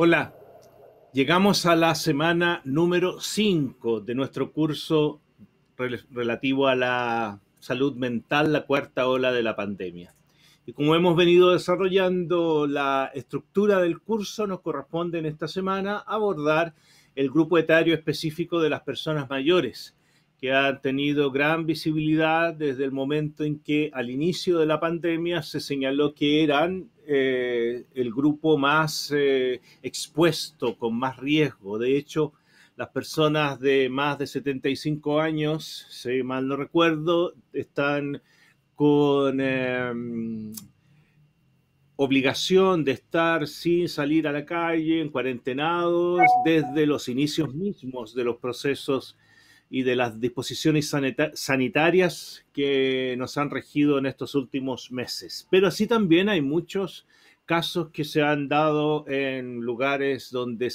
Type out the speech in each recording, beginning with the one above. Hola, llegamos a la semana número 5 de nuestro curso relativo a la salud mental, la cuarta ola de la pandemia. Y como hemos venido desarrollando la estructura del curso, nos corresponde en esta semana abordar el grupo etario específico de las personas mayores, que han tenido gran visibilidad desde el momento en que al inicio de la pandemia se señaló que eran el grupo más expuesto, con más riesgo. De hecho, las personas de más de 75 años, si mal no recuerdo, están con obligación de estar sin salir a la calle, en cuarentenados, desde los inicios mismos de los procesos y de las disposiciones sanitarias que nos han regido en estos últimos meses. Pero así también hay muchos casos que se han dado en lugares donde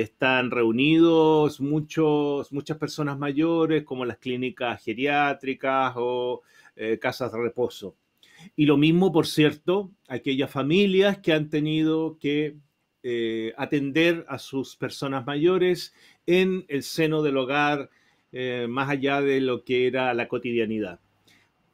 están reunidos muchas personas mayores, como las clínicas geriátricas o casas de reposo. Y lo mismo, por cierto, aquellas familias que han tenido que atender a sus personas mayores en el seno del hogar, más allá de lo que era la cotidianidad.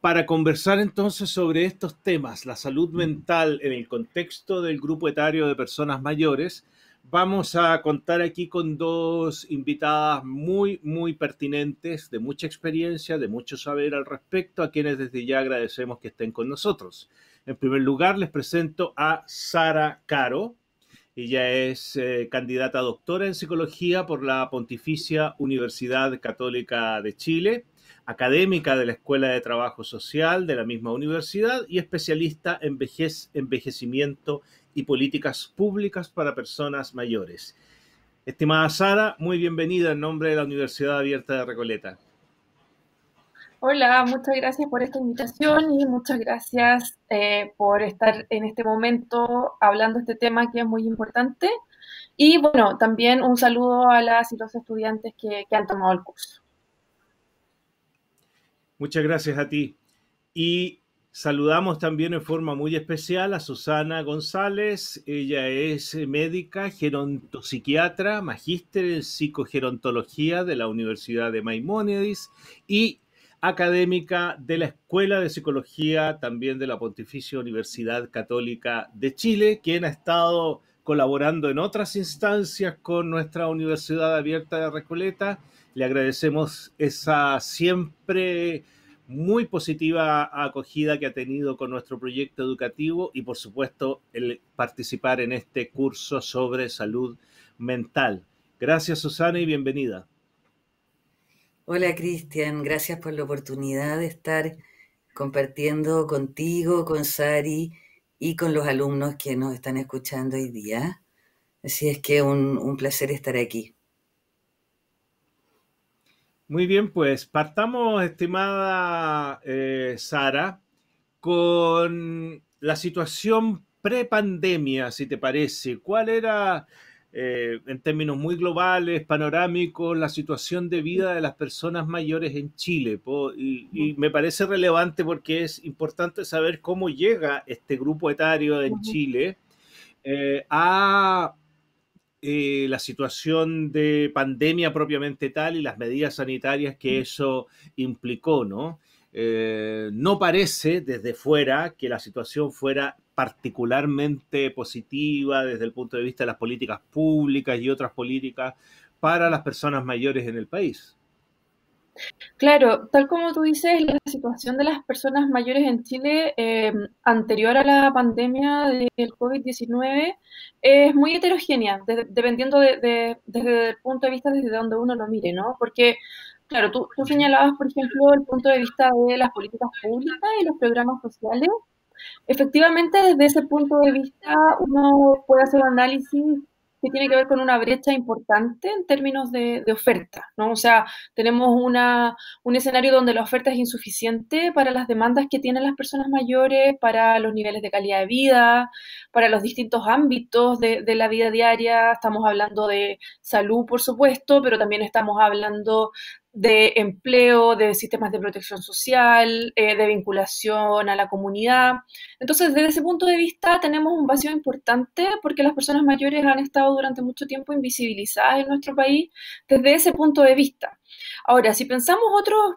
Para conversar entonces sobre estos temas, la salud mental en el contexto del grupo etario de personas mayores, vamos a contar aquí con dos invitadas muy, muy pertinentes, de mucha experiencia, de mucho saber al respecto, a quienes desde ya agradecemos que estén con nosotros. En primer lugar, les presento a Sara Caro. Ella es candidata a doctora en psicología por la Pontificia Universidad Católica de Chile, académica de la Escuela de Trabajo Social de la misma universidad y especialista en envejecimiento y políticas públicas para personas mayores. Estimada Sara, muy bienvenida en nombre de la Universidad Abierta de Recoleta. Hola, muchas gracias por esta invitación y muchas gracias por estar en este momento hablando este tema que es muy importante. Y bueno, también un saludo a las y los estudiantes que han tomado el curso. Muchas gracias a ti. Y saludamos también en forma muy especial a Susana González. Ella es médica, gerontopsiquiatra, magíster en psicogerontología de la Universidad de Maimonides y académica de la Escuela de Psicología también de la Pontificia Universidad Católica de Chile, quien ha estado colaborando en otras instancias con nuestra Universidad Abierta de Recoleta. Le agradecemos esa siempre muy positiva acogida que ha tenido con nuestro proyecto educativo y, por supuesto, el participar en este curso sobre salud mental. Gracias, Susana, y bienvenida. Hola, Cristian, gracias por la oportunidad de estar compartiendo contigo, con Sari y con los alumnos que nos están escuchando hoy día. Así es que un placer estar aquí. Muy bien, pues partamos, estimada Sara, con la situación prepandemia, si te parece. ¿Cuál era, en términos muy globales, panorámicos, la situación de vida de las personas mayores en Chile? Y me parece relevante porque es importante saber cómo llega este grupo etario en Chile a la situación de pandemia propiamente tal y las medidas sanitarias que eso implicó, ¿no? No parece desde fuera que la situación fuera particularmente positiva desde el punto de vista de las políticas públicas y otras políticas para las personas mayores en el país. Claro, tal como tú dices, la situación de las personas mayores en Chile anterior a la pandemia del COVID-19 es muy heterogénea, dependiendo desde el punto de vista desde donde uno lo mire, ¿no? Porque claro, tú señalabas, por ejemplo, el punto de vista de las políticas públicas y los programas sociales. Efectivamente, desde ese punto de vista, uno puede hacer un análisis que tiene que ver con una brecha importante en términos de oferta, ¿no? O sea, tenemos un escenario donde la oferta es insuficiente para las demandas que tienen las personas mayores, para los niveles de calidad de vida, para los distintos ámbitos de la vida diaria. Estamos hablando de salud, por supuesto, pero también estamos hablando de empleo, de sistemas de protección social, de vinculación a la comunidad. Entonces, desde ese punto de vista tenemos un vacío importante porque las personas mayores han estado durante mucho tiempo invisibilizadas en nuestro país desde ese punto de vista. Ahora, si pensamos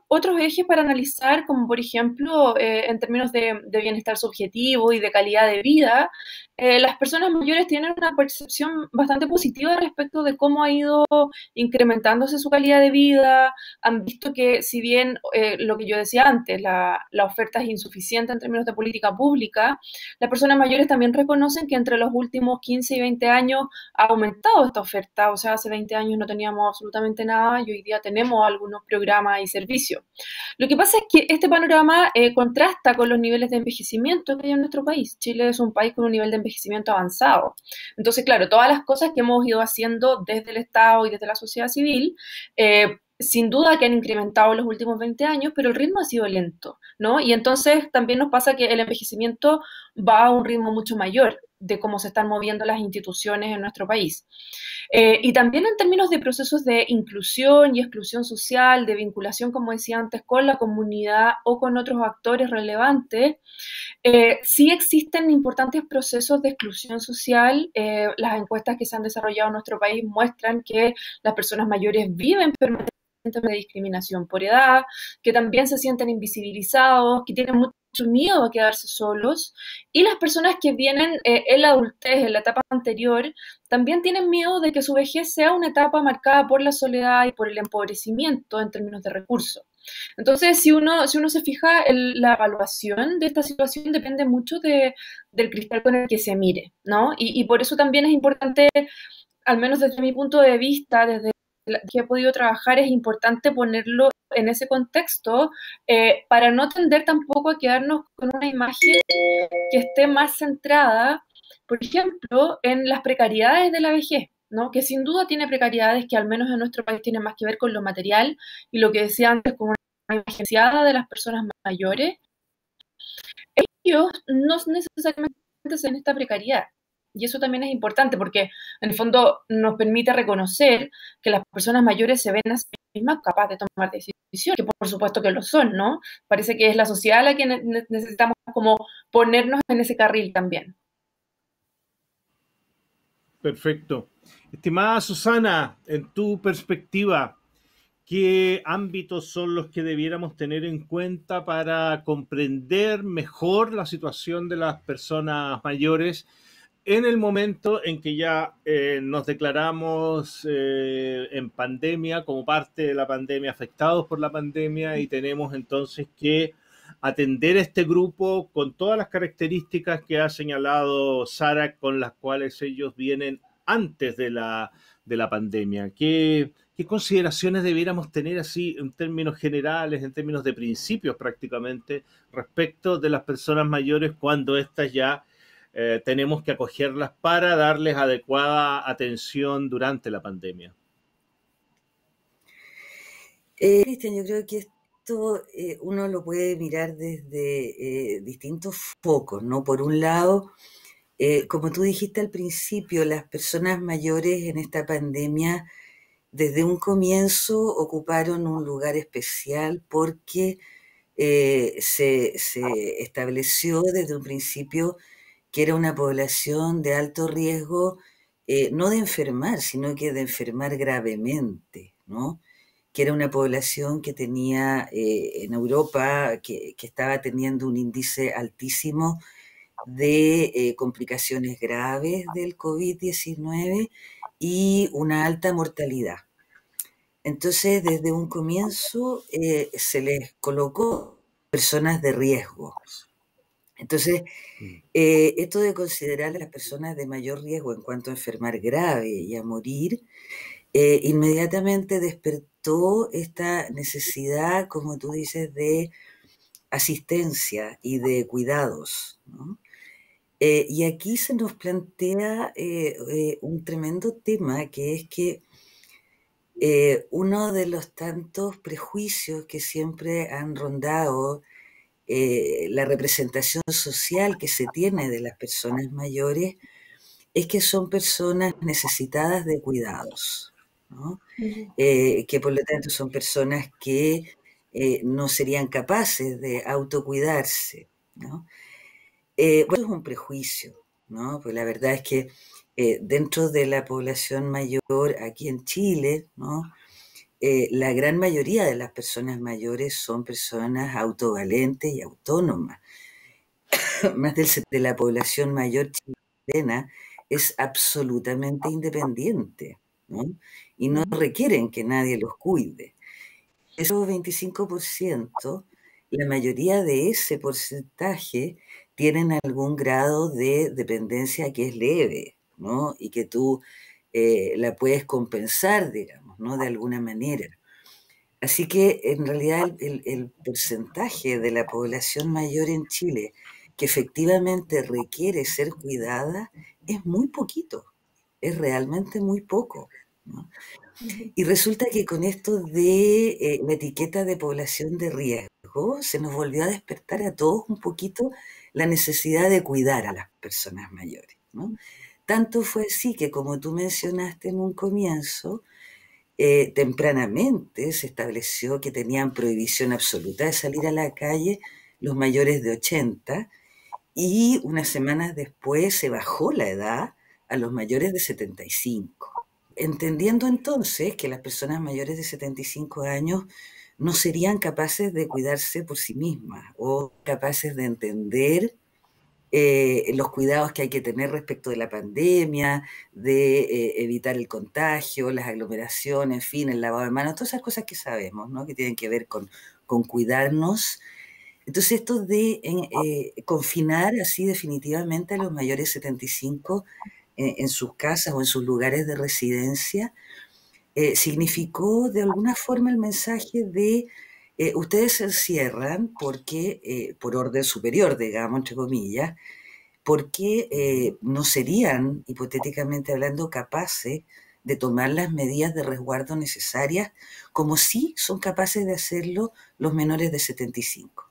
otros ejes para analizar, como por ejemplo, en términos de bienestar subjetivo y de calidad de vida, las personas mayores tienen una percepción bastante positiva respecto de cómo ha ido incrementándose su calidad de vida. Han visto que, si bien lo que yo decía antes, la oferta es insuficiente en términos de política pública, las personas mayores también reconocen que entre los últimos 15 y 20 años ha aumentado esta oferta. O sea, hace 20 años no teníamos absolutamente nada y hoy día tenemos algunos programas y servicios. Lo que pasa es que este panorama contrasta con los niveles de envejecimiento que hay en nuestro país. Chile es un país con un nivel de envejecimiento avanzado. Entonces, claro, todas las cosas que hemos ido haciendo desde el Estado y desde la sociedad civil, sin duda que han incrementado los últimos 20 años, pero el ritmo ha sido lento, ¿no? Y entonces también nos pasa que el envejecimiento va a un ritmo mucho mayor de cómo se están moviendo las instituciones en nuestro país. Y también en términos de procesos de inclusión y exclusión social, de vinculación, como decía antes, con la comunidad o con otros actores relevantes, sí existen importantes procesos de exclusión social. Las encuestas que se han desarrollado en nuestro país muestran que las personas mayores viven permanentemente de discriminación por edad, que también se sienten invisibilizados, que tienen mucho miedo a quedarse solos, y las personas que vienen en la adultez, en la etapa anterior, también tienen miedo de que su vejez sea una etapa marcada por la soledad y por el empobrecimiento en términos de recursos. Entonces, si uno se fija, la evaluación de esta situación depende mucho del cristal con el que se mire, ¿no? Y por eso también es importante, al menos desde mi punto de vista, desde que he podido trabajar, es importante ponerlo en ese contexto para no tender tampoco a quedarnos con una imagen que esté más centrada, por ejemplo, en las precariedades de la vejez, ¿no? Que sin duda tiene precariedades que al menos en nuestro país tienen más que ver con lo material y lo que decía antes con una imagen de las personas mayores. Ellos no necesariamente se ven en esta precariedad. Y eso también es importante porque, en el fondo, nos permite reconocer que las personas mayores se ven a sí mismas capaces de tomar decisiones, que por supuesto que lo son, ¿no? Parece que es la sociedad a la que necesitamos como ponernos en ese carril también. Perfecto. Estimada Susana, en tu perspectiva, ¿qué ámbitos son los que debiéramos tener en cuenta para comprender mejor la situación de las personas mayores en el momento en que ya nos declaramos en pandemia, como parte de la pandemia, afectados por la pandemia, y tenemos entonces que atender a este grupo con todas las características que ha señalado Sara, con las cuales ellos vienen antes de la pandemia? ¿Qué consideraciones debiéramos tener así en términos generales, en términos de principios prácticamente, respecto de las personas mayores cuando estas ya tenemos que acogerlas para darles adecuada atención durante la pandemia? Cristian, yo creo que esto uno lo puede mirar desde distintos focos, ¿no? Por un lado, como tú dijiste al principio, las personas mayores en esta pandemia desde un comienzo ocuparon un lugar especial porque se estableció desde un principio que era una población de alto riesgo, no de enfermar, sino que de enfermar gravemente, ¿no? Que era una población que tenía, en Europa, que estaba teniendo un índice altísimo de complicaciones graves del COVID-19 y una alta mortalidad. Entonces, desde un comienzo se les colocó personas de riesgo. Entonces, esto de considerar a las personas de mayor riesgo en cuanto a enfermar grave y a morir, inmediatamente despertó esta necesidad, como tú dices, de asistencia y de cuidados, ¿no? Y aquí se nos plantea un tremendo tema, que es que uno de los tantos prejuicios que siempre han rondado la representación social que se tiene de las personas mayores es que son personas necesitadas de cuidados, ¿no? Que por lo tanto son personas que no serían capaces de autocuidarse, ¿no? Bueno, es un prejuicio, ¿no? Pues la verdad es que dentro de la población mayor aquí en Chile, ¿no? La gran mayoría de las personas mayores son personas autovalentes y autónomas. Más de la población mayor chilena es absolutamente independiente, ¿no? Y no requieren que nadie los cuide. Esos 25%, la mayoría de ese porcentaje tienen algún grado de dependencia que es leve, ¿no? Y que tú la puedes compensar, digamos, ¿no? De alguna manera. Así que, en realidad, el porcentaje de la población mayor en Chile que efectivamente requiere ser cuidada es muy poquito, es realmente muy poco, ¿no? Y resulta que con esto de la etiqueta de población de riesgo se nos volvió a despertar a todos un poquito la necesidad de cuidar a las personas mayores, ¿no? Tanto fue así que, como tú mencionaste en un comienzo, tempranamente se estableció que tenían prohibición absoluta de salir a la calle los mayores de 80, y unas semanas después se bajó la edad a los mayores de 75. Entendiendo entonces que las personas mayores de 75 años no serían capaces de cuidarse por sí mismas o capaces de entender los cuidados que hay que tener respecto de la pandemia, de evitar el contagio, las aglomeraciones, en fin, el lavado de manos, todas esas cosas que sabemos, ¿no? Que tienen que ver con cuidarnos. Entonces esto de confinar así definitivamente a los mayores de 75 en sus casas o en sus lugares de residencia, significó de alguna forma el mensaje de ustedes se encierran porque, por orden superior, digamos, entre comillas, porque no serían, hipotéticamente hablando, capaces de tomar las medidas de resguardo necesarias, como sí son capaces de hacerlo los menores de 75.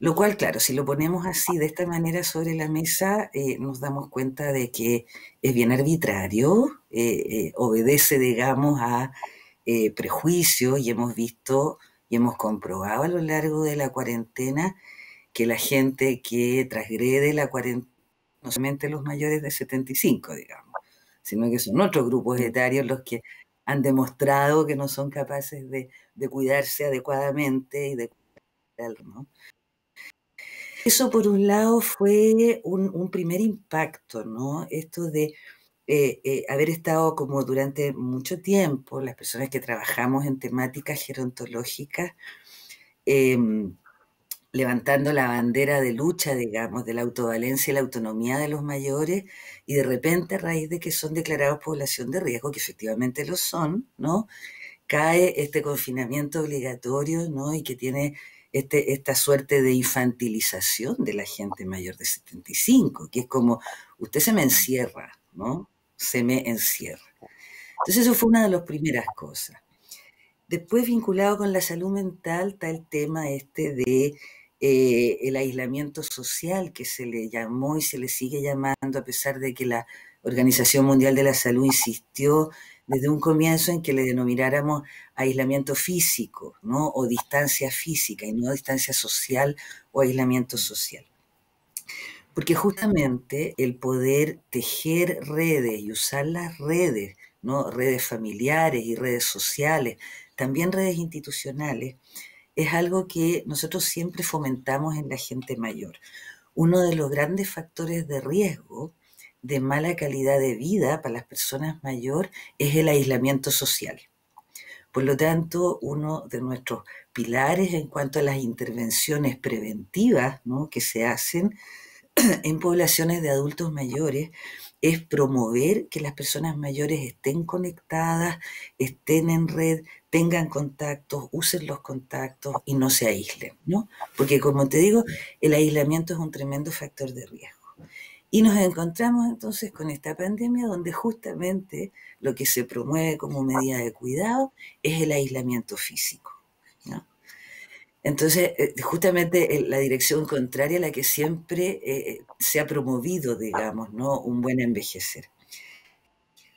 Lo cual, claro, si lo ponemos así, de esta manera sobre la mesa, nos damos cuenta de que es bien arbitrario, obedece, digamos, a prejuicios, y hemos visto y hemos comprobado a lo largo de la cuarentena que la gente que transgrede la cuarentena, no solamente los mayores de 75, digamos, sino que son otros grupos etarios los que han demostrado que no son capaces de cuidarse adecuadamente y de cuidar, ¿no? Eso por un lado fue un primer impacto, ¿no? Esto de haber estado como durante mucho tiempo, las personas que trabajamos en temáticas gerontológicas, levantando la bandera de lucha, digamos, de la autovalencia y la autonomía de los mayores, y de repente, a raíz de que son declarados población de riesgo, que efectivamente lo son, ¿no? Cae este confinamiento obligatorio, ¿no? Y que tiene esta suerte de infantilización de la gente mayor de 75, que es como, usted se me encierra, ¿no? Se me encierra. Entonces eso fue una de las primeras cosas. Después, vinculado con la salud mental, está el tema este de el aislamiento social, que se le llamó y se le sigue llamando, a pesar de que la Organización Mundial de la Salud insistió desde un comienzo en que le denomináramos aislamiento físico, ¿no? O distancia física, y no distancia social o aislamiento social. Porque justamente el poder tejer redes y usar las redes, ¿no? Redes familiares y redes sociales, también redes institucionales, es algo que nosotros siempre fomentamos en la gente mayor. Uno de los grandes factores de riesgo de mala calidad de vida para las personas mayores es el aislamiento social. Por lo tanto, uno de nuestros pilares en cuanto a las intervenciones preventivas, ¿no? que se hacen en poblaciones de adultos mayores, es promover que las personas mayores estén conectadas, estén en red, tengan contactos, usen los contactos y no se aíslen, ¿no? Porque, como te digo, el aislamiento es un tremendo factor de riesgo. Y nos encontramos entonces con esta pandemia, donde justamente lo que se promueve como medida de cuidado es el aislamiento físico, ¿no? Entonces, justamente la dirección contraria a la que siempre se ha promovido, digamos, ¿no? Un buen envejecer.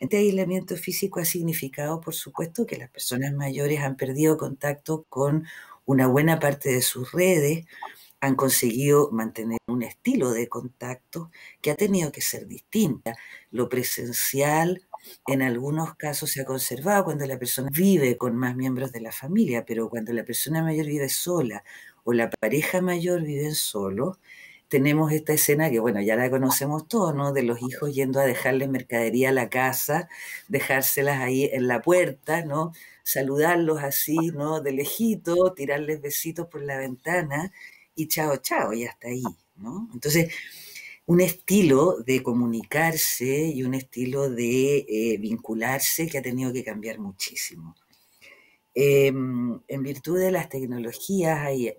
Este aislamiento físico ha significado, por supuesto, que las personas mayores han perdido contacto con una buena parte de sus redes, han conseguido mantener un estilo de contacto que ha tenido que ser distinta. Lo presencial en algunos casos se ha conservado cuando la persona vive con más miembros de la familia, pero cuando la persona mayor vive sola o la pareja mayor vive solo, tenemos esta escena que, bueno, ya la conocemos todos, ¿no? De los hijos yendo a dejarle mercadería a la casa, dejárselas ahí en la puerta, ¿no? Saludarlos así, ¿no? De lejito, tirarles besitos por la ventana y chao, chao, y hasta ahí, ¿no? Entonces, un estilo de comunicarse y un estilo de vincularse que ha tenido que cambiar muchísimo. En virtud de las tecnologías hay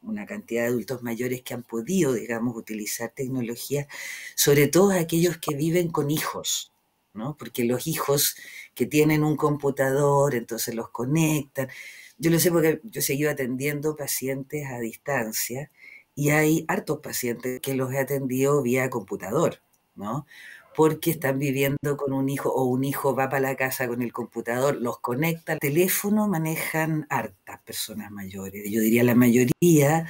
una cantidad de adultos mayores que han podido, digamos, utilizar tecnologías, sobre todo aquellos que viven con hijos, ¿no? Porque los hijos que tienen un computador, entonces los conectan. Yo lo sé porque yo he seguido atendiendo pacientes a distancia y hay hartos pacientes que los he atendido vía computador, ¿no? Porque están viviendo con un hijo o un hijo va para la casa con el computador, los conecta al teléfono, manejan hartas personas mayores, yo diría la mayoría,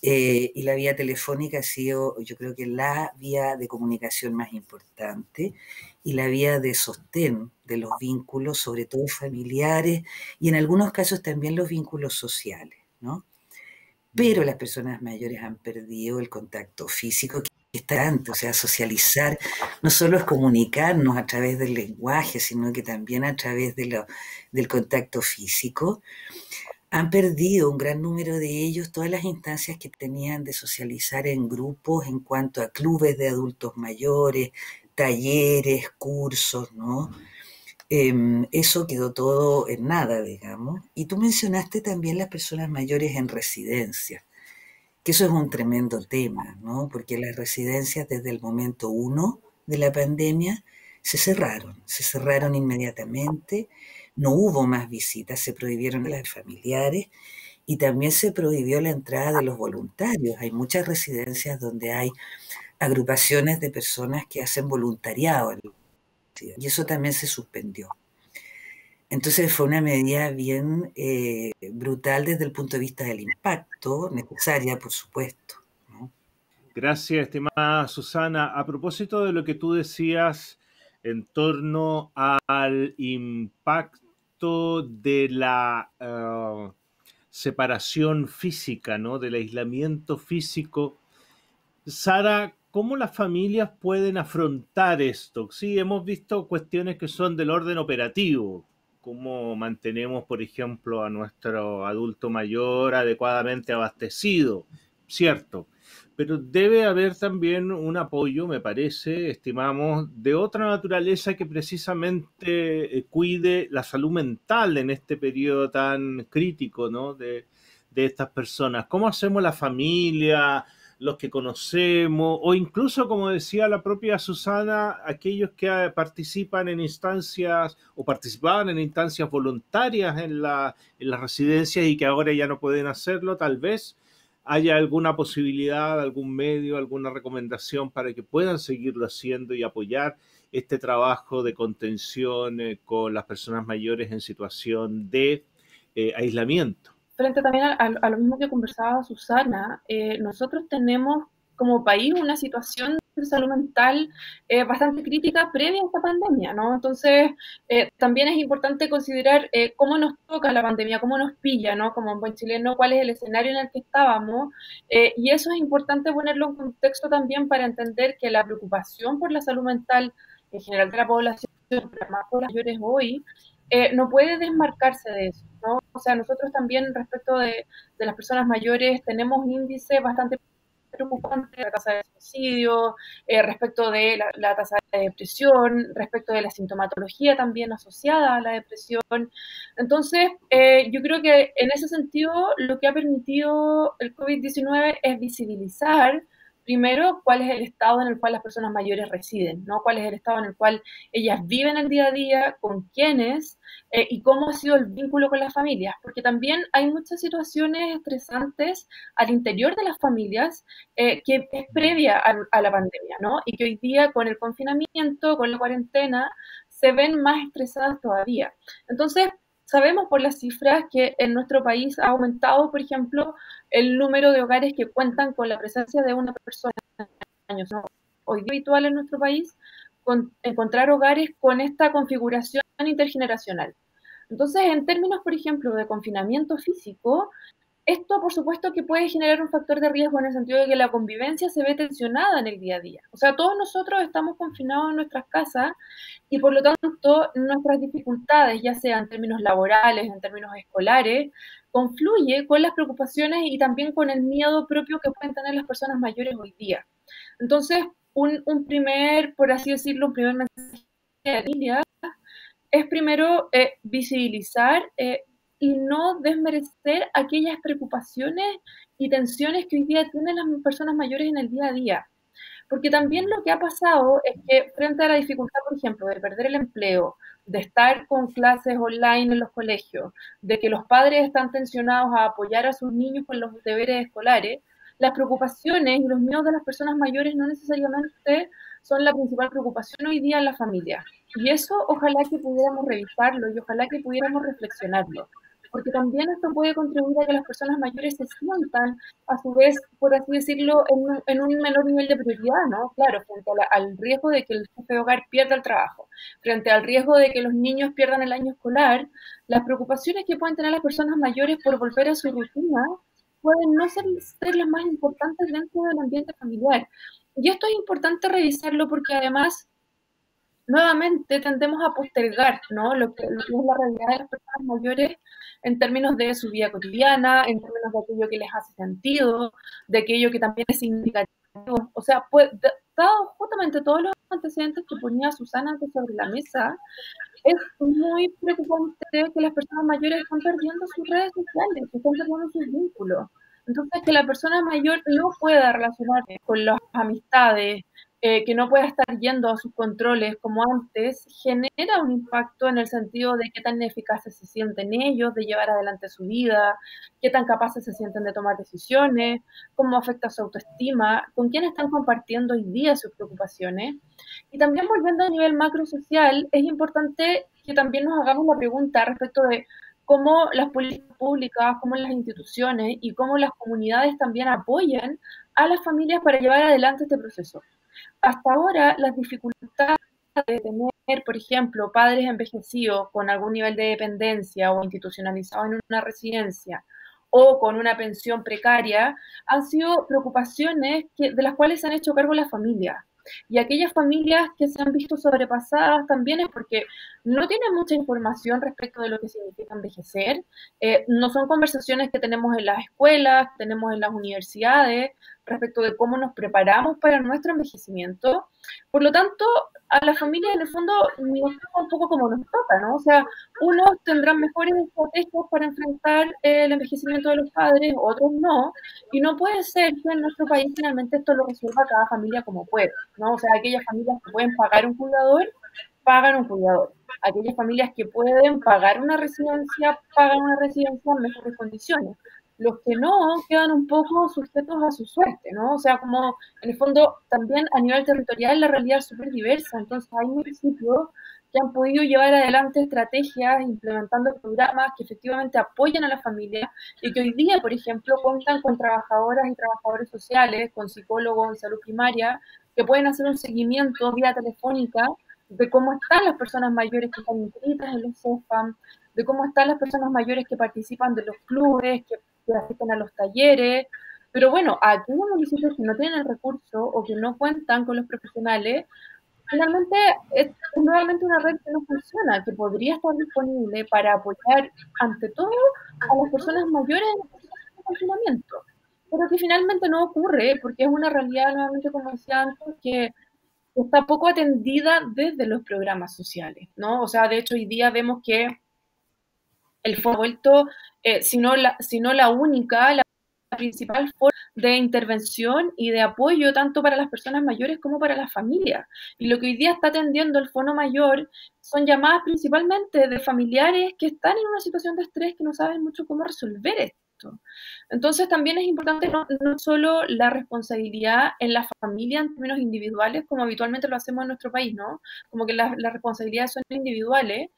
y la vía telefónica ha sido, yo creo que la vía de comunicación más importante y la vía de sostén de los vínculos, sobre todo familiares, y en algunos casos también los vínculos sociales, ¿no? Pero las personas mayores han perdido el contacto físico que o sea, socializar no solo es comunicarnos a través del lenguaje, sino que también a través de del contacto físico. Han perdido un gran número de ellos todas las instancias que tenían de socializar en grupos en cuanto a clubes de adultos mayores, talleres, cursos, ¿no? Eso quedó todo en nada, digamos. Y tú mencionaste también las personas mayores en residencia. Que eso es un tremendo tema, ¿no? Porque las residencias desde el momento 1 de la pandemia se cerraron inmediatamente, no hubo más visitas, se prohibieron las familiares y también se prohibió la entrada de los voluntarios. Hay muchas residencias donde hay agrupaciones de personas que hacen voluntariado y eso también se suspendió. Entonces fue una medida bien brutal desde el punto de vista del impacto, necesaria, por supuesto, ¿no? Gracias, estimada Susana. A propósito de lo que tú decías en torno al impacto de la separación física, ¿no? Del aislamiento físico, Sara, ¿cómo las familias pueden afrontar esto? Sí, hemos visto cuestiones que son del orden operativo, cómo mantenemos, por ejemplo, a nuestro adulto mayor adecuadamente abastecido, ¿cierto? Pero debe haber también un apoyo, me parece, estimamos, de otra naturaleza que precisamente cuide la salud mental en este periodo tan crítico, ¿no? de estas personas. ¿Cómo hacemos la familia, los que conocemos, o incluso, como decía la propia Susana, aquellos que participan en instancias o participaban en instancias voluntarias en las residencias y que ahora ya no pueden hacerlo? Tal vez haya alguna posibilidad, algún medio, alguna recomendación para que puedan seguirlo haciendo y apoyar este trabajo de contención con las personas mayores en situación de aislamiento. Frente también a lo mismo que conversaba Susana, nosotros tenemos como país una situación de salud mental bastante crítica previa a esta pandemia, ¿no? Entonces, también es importante considerar cómo nos toca la pandemia, cómo nos pilla, ¿no? Como en buen chileno, cuál es el escenario en el que estábamos. Y eso es importante ponerlo en contexto también para entender que la preocupación por la salud mental en general de la población, pero más por las mayores hoy, no puede desmarcarse de eso, ¿no? O sea, nosotros también respecto de las personas mayores tenemos índices bastante preocupantes de la tasa de suicidio, respecto de la tasa de depresión, respecto de la sintomatología también asociada a la depresión. Entonces, yo creo que en ese sentido lo que ha permitido el COVID-19 es visibilizar primero, cuál es el estado en el cual las personas mayores residen, ¿no? Cuál es el estado en el cual ellas viven el día a día, con quiénes y cómo ha sido el vínculo con las familias. Porque también hay muchas situaciones estresantes al interior de las familias que es previa a la pandemia, ¿no? Y que hoy día con el confinamiento, con la cuarentena, se ven más estresadas todavía. Entonces, sabemos por las cifras que en nuestro país ha aumentado, por ejemplo, el número de hogares que cuentan con la presencia de una persona en años. ¿No? Hoy día es habitual en nuestro país encontrar hogares con esta configuración intergeneracional. Entonces, en términos, por ejemplo, de confinamiento físico, esto, por supuesto, que puede generar un factor de riesgo en el sentido de que la convivencia se ve tensionada en el día a día. O sea, todos nosotros estamos confinados en nuestras casas y, por lo tanto, nuestras dificultades, ya sea en términos laborales, en términos escolares, confluye con las preocupaciones y también con el miedo propio que pueden tener las personas mayores hoy día. Entonces, un primer mensaje de la familia es primero visibilizar y no desmerecer aquellas preocupaciones y tensiones que hoy día tienen las personas mayores en el día a día. Porque también lo que ha pasado es que frente a la dificultad, por ejemplo, de perder el empleo, de estar con clases online en los colegios, de que los padres están tensionados a apoyar a sus niños con los deberes escolares, las preocupaciones y los miedos de las personas mayores no necesariamente son la principal preocupación hoy día en la familia. Y eso ojalá que pudiéramos revisarlo y ojalá que pudiéramos reflexionarlo. Porque también esto puede contribuir a que las personas mayores se sientan, a su vez, por así decirlo, en un menor nivel de prioridad, ¿no? Claro, frente a al riesgo de que el jefe de hogar pierda el trabajo, frente al riesgo de que los niños pierdan el año escolar, las preocupaciones que pueden tener las personas mayores por volver a su rutina pueden no ser las más importantes dentro del ambiente familiar. Y esto es importante revisarlo porque además, nuevamente tendemos a postergar, ¿no? lo que es la realidad de las personas mayores en términos de su vida cotidiana, en términos de aquello que les hace sentido, de aquello que también es significativo. O sea, pues, dado justamente todos los antecedentes que ponía Susana sobre la mesa, es muy preocupante que las personas mayores están perdiendo sus redes sociales, están perdiendo sus vínculos. Entonces, que la persona mayor no pueda relacionarse con las amistades, que no pueda estar yendo a sus controles como antes, genera un impacto en el sentido de qué tan eficaces se sienten ellos de llevar adelante su vida, qué tan capaces se sienten de tomar decisiones, cómo afecta su autoestima, con quién están compartiendo hoy día sus preocupaciones. Y también volviendo a nivel macro social, es importante que también nos hagamos la pregunta respecto de cómo las políticas públicas, cómo las instituciones y cómo las comunidades también apoyan a las familias para llevar adelante este proceso. Hasta ahora, las dificultades de tener, por ejemplo, padres envejecidos con algún nivel de dependencia o institucionalizados en una residencia o con una pensión precaria han sido preocupaciones de las cuales se han hecho cargo las familias. Y aquellas familias que se han visto sobrepasadas también es porque no tienen mucha información respecto de lo que significa envejecer, no son conversaciones que tenemos en las escuelas, que tenemos en las universidades, respecto de cómo nos preparamos para nuestro envejecimiento. Por lo tanto, a la familia en el fondo nos toca un poco como nos toca, ¿no? O sea, unos tendrán mejores estrategias para enfrentar el envejecimiento de los padres, otros no, y no puede ser que en nuestro país finalmente esto lo resuelva cada familia como puede, ¿no? O sea, aquellas familias que pueden pagar un cuidador, pagan un cuidador. Aquellas familias que pueden pagar una residencia, pagan una residencia en mejores condiciones. Los que no quedan un poco sujetos a su suerte, ¿no? O sea, como en el fondo también a nivel territorial la realidad es súper diversa, entonces hay municipios que han podido llevar adelante estrategias implementando programas que efectivamente apoyan a la familia y que hoy día, por ejemplo, cuentan con trabajadoras y trabajadores sociales, con psicólogos en salud primaria, que pueden hacer un seguimiento vía telefónica de cómo están las personas mayores que están inscritas en los CEFAM, de cómo están las personas mayores que participan de los clubes, que asisten a los talleres, pero bueno, aquellos municipios que no tienen el recurso o que no cuentan con los profesionales, finalmente es nuevamente una red que no funciona, que podría estar disponible para apoyar ante todo a las personas mayores en el proceso de confinamiento, pero que finalmente no ocurre, porque es una realidad, nuevamente como decía antes, que está poco atendida desde los programas sociales, ¿no? O sea, de hecho hoy día vemos que el foco vuelto, la principal forma de intervención y de apoyo tanto para las personas mayores como para las familias. Y lo que hoy día está atendiendo el Fono Mayor son llamadas principalmente de familiares que están en una situación de estrés que no saben mucho cómo resolver esto. esto. Entonces también es importante no solo la responsabilidad en la familia en términos individuales, como habitualmente lo hacemos en nuestro país, ¿no? Como que las responsabilidades son individuales.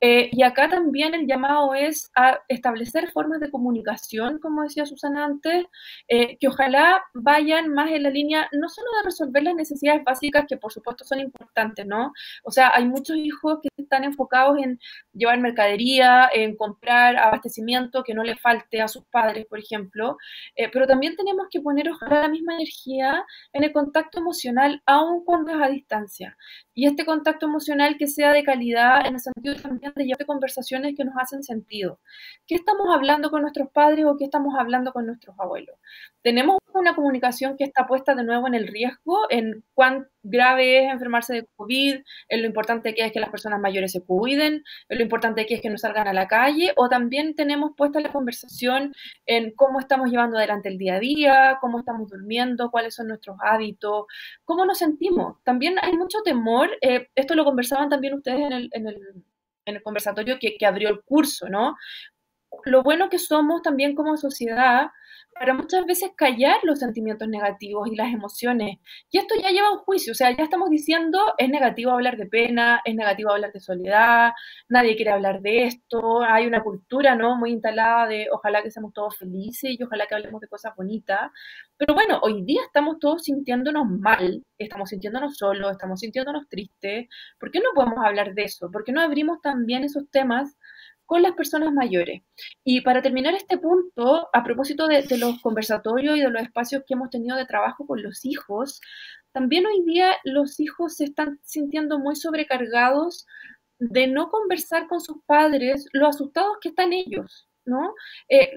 Y acá también el llamado es a establecer formas de comunicación, como decía Susana antes, que ojalá vayan más en la línea no solo de resolver las necesidades básicas, que por supuesto son importantes, ¿no? O sea, hay muchos hijos que están enfocados en llevar mercadería, en comprar abastecimiento que no le falte a sus padres, por ejemplo, pero también tenemos que poner ojalá la misma energía en el contacto emocional, aun cuando es a distancia. Y este contacto emocional que sea de calidad en el sentido también de llevar conversaciones que nos hacen sentido. ¿Qué estamos hablando con nuestros padres o qué estamos hablando con nuestros abuelos? Tenemos una comunicación que está puesta de nuevo en el riesgo, en cuán grave es enfermarse de COVID, en lo importante que es que las personas mayores se cuiden, en lo importante que es que no salgan a la calle, o también tenemos puesta la conversación en cómo estamos llevando adelante el día a día, cómo estamos durmiendo, cuáles son nuestros hábitos, cómo nos sentimos. También hay mucho temor, esto lo conversaban también ustedes en el conversatorio que abrió el curso, ¿no? Lo bueno que somos también como sociedad para muchas veces callar los sentimientos negativos y las emociones. Y esto ya lleva un juicio, o sea, ya estamos diciendo es negativo hablar de pena, es negativo hablar de soledad, nadie quiere hablar de esto, hay una cultura, ¿no?, muy instalada de ojalá que seamos todos felices y ojalá que hablemos de cosas bonitas. Pero bueno, hoy día estamos todos sintiéndonos mal, estamos sintiéndonos solos, estamos sintiéndonos tristes. ¿Por qué no podemos hablar de eso? ¿Por qué no abrimos también esos temas con las personas mayores? Y para terminar este punto, a propósito de los conversatorios y de los espacios que hemos tenido de trabajo con los hijos, también hoy día los hijos se están sintiendo muy sobrecargados de no conversar con sus padres lo asustados que están ellos, ¿no?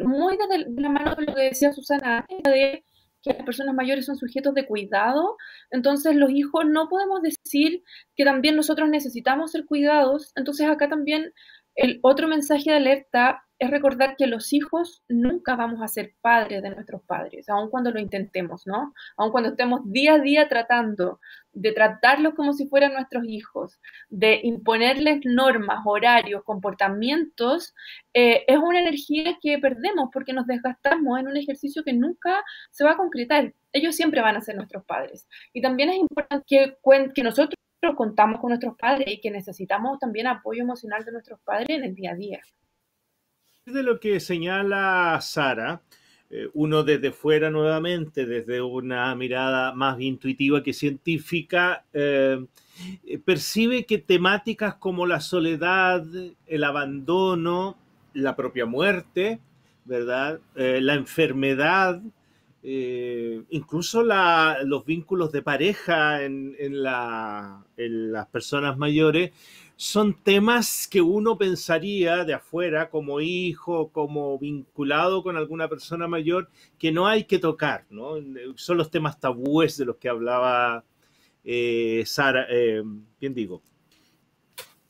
Muy desde la mano de lo que decía Susana, de que las personas mayores son sujetos de cuidado, entonces los hijos no podemos decir que también nosotros necesitamos ser cuidados, entonces acá también el otro mensaje de alerta es recordar que los hijos nunca vamos a ser padres de nuestros padres, aun cuando lo intentemos, ¿no? Aun cuando estemos día a día tratando de tratarlos como si fueran nuestros hijos, de imponerles normas, horarios, comportamientos, es una energía que perdemos porque nos desgastamos en un ejercicio que nunca se va a concretar. Ellos siempre van a ser nuestros padres. Y también es importante que nosotros contamos con nuestros padres y que necesitamos también apoyo emocional de nuestros padres en el día a día. De lo que señala Sara, uno desde fuera nuevamente, desde una mirada más intuitiva que científica, percibe que temáticas como la soledad, el abandono, la propia muerte, ¿verdad?, la enfermedad, incluso los vínculos de pareja en las personas mayores son temas que uno pensaría de afuera como hijo, como vinculado con alguna persona mayor, que no hay que tocar, ¿no? Son los temas tabúes de los que hablaba Sara, bien digo.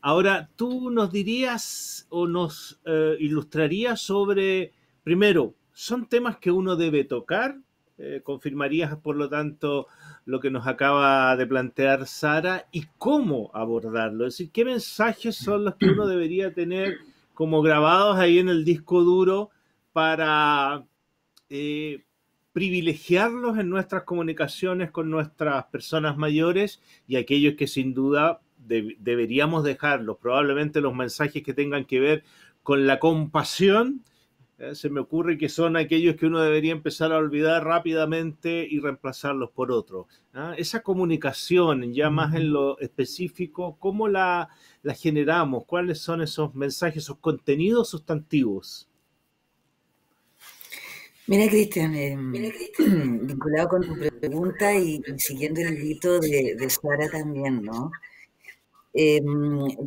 Ahora, tú nos dirías o nos ilustrarías sobre, primero, ¿son temas que uno debe tocar? ¿Confirmarías, por lo tanto, lo que nos acaba de plantear Sara? ¿Y cómo abordarlo? Es decir, ¿qué mensajes son los que uno debería tener como grabados ahí en el disco duro para privilegiarlos en nuestras comunicaciones con nuestras personas mayores y aquellos que sin duda deberíamos dejarlos? Probablemente los mensajes que tengan que ver con la compasión, se me ocurre que son aquellos que uno debería empezar a olvidar rápidamente y reemplazarlos por otros. ¿Ah? Esa comunicación, ya más en lo específico, ¿cómo la generamos? ¿Cuáles son esos mensajes, esos contenidos sustantivos? Mira, Cristian, vinculado con tu pregunta y siguiendo el grito de Sara también, ¿no?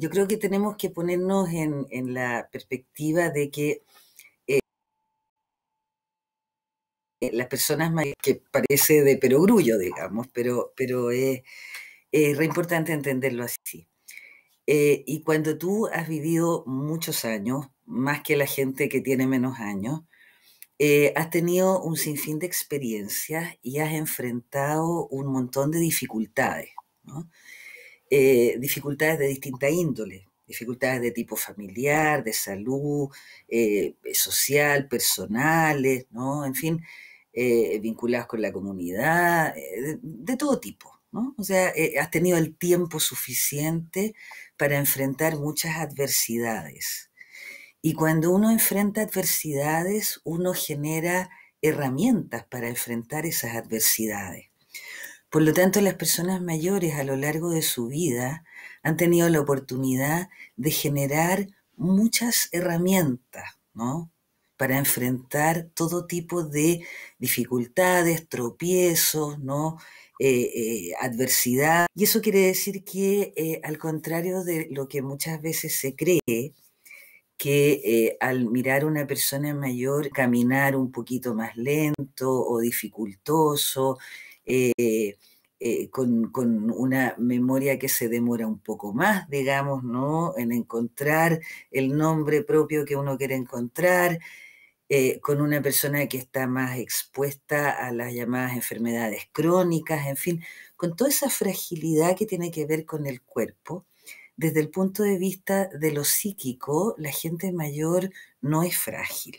Yo creo que tenemos que ponernos en la perspectiva de que las personas mayores, que parece de perogrullo, digamos, pero es re importante entenderlo así. Y cuando tú has vivido muchos años, más que la gente que tiene menos años, has tenido un sinfín de experiencias y has enfrentado un montón de dificultades, ¿no? Dificultades de distinta índole. dificultades de tipo familiar, de salud, social, personales, ¿no? En fin, vinculados con la comunidad, de todo tipo, ¿no? O sea, has tenido el tiempo suficiente para enfrentar muchas adversidades. Y cuando uno enfrenta adversidades, uno genera herramientas para enfrentar esas adversidades. Por lo tanto, las personas mayores a lo largo de su vida han tenido la oportunidad de generar muchas herramientas, ¿no? Para enfrentar todo tipo de dificultades, tropiezos, ¿no? Adversidad. Y eso quiere decir que, al contrario de lo que muchas veces se cree, que al mirar a una persona mayor caminar un poquito más lento o dificultoso, con una memoria que se demora un poco más, digamos, ¿no? En encontrar el nombre propio que uno quiere encontrar, con una persona que está más expuesta a las llamadas enfermedades crónicas, en fin, con toda esa fragilidad que tiene que ver con el cuerpo. Desde el punto de vista de lo psíquico, la gente mayor no es frágil,